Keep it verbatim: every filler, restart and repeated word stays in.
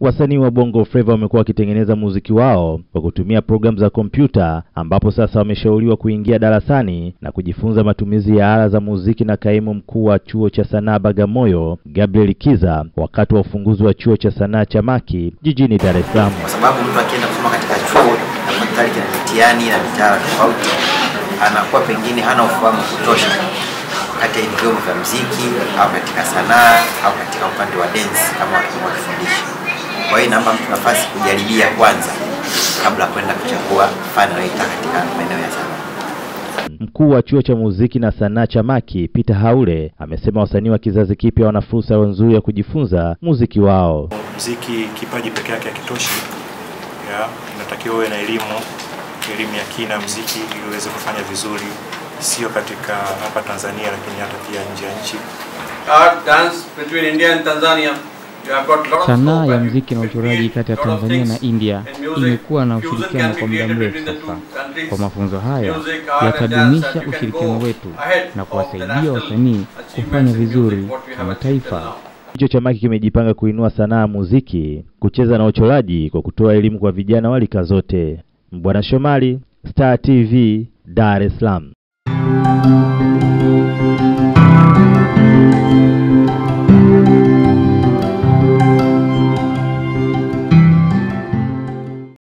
Wasanii wa Bongo Flava wamekuwa wakitengeneza muziki wao kwa kutumia programu za kompyuta, ambapo sasa wameshauriwa kuingia darasani na kujifunza matumizi ya ala za muziki na kaimu mkuu wa chuo cha sanaa Bagamoyo, Gabriel Kiza, wakati wa ufunguzi wa chuo cha sanaa Chamaki jijini Dar es Salaam. Kwa sababu mtu akienda kusoma katika chuo na mtaalamu wa mitihani na mitaala tofauti, anakuwa pengine hana ufahamu kutosha katika elimu ya muziki au katika sanaa au katika upande wa dance kama wanavyofundisha. Kwa hiyo namba mtu nafasi kujaribia kwanza kabla kwenda kuchagua fani anayotaka katika maeneo ya sanaa. Mkuu wa chuo cha muziki na sanaa Chamaki, Peter Haule, amesema wasanii wa kizazi kipya wana fursa nzuri ya kujifunza muziki wao. Muziki kipaji pekee yake hakitoshi. Ya, inatakiwa uwe na elimu, elimu ya kina muziki ili uweze kufanya vizuri, sio katika hapa Tanzania lakini hata pia nje ya nchi. Art dance between India and Tanzania. Sanaa ya muziki na uchoraji kati ya Tanzania na India imekuwa na ushirikiano kwa muda mrefu sasa. Kwa mafunzo haya yatadumisha ushirikiano wetu na kuwasaidia wasanii kufanya vizuri kama taifa. Chuo cha Chamaki kimejipanga kuinua sanaa ya muziki, kucheza na uchoraji kwa kutoa elimu kwa vijana wa rika zote. Bwana Shomali, Star T V, Dar es Salaam.